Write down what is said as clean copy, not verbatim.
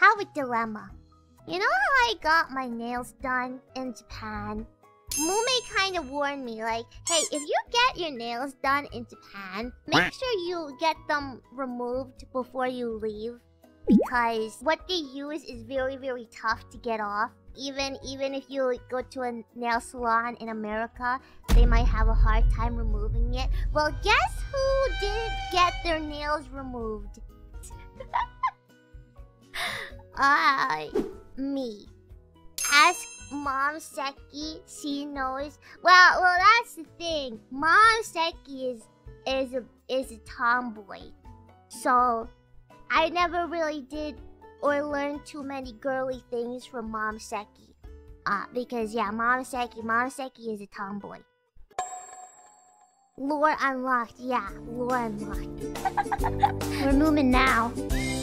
have a dilemma. You know how I got my nails done in Japan? Mumei kind of warned me, like, hey, if you get your nails done in Japan, make sure you get them removed before you leave, because what they use is very, very tough to get off. Even if you go to a nail salon in America, they might have a hard time removing it. Well, guess who didn't get their nails removed? Me. Ask Momseki, she knows. Well, that's the thing. Momseki is a tomboy, so I never really did or learned too many girly things from Momseki, because yeah, Momseki is a tomboy. Lore unlocked, yeah, lore unlocked. We're moving now.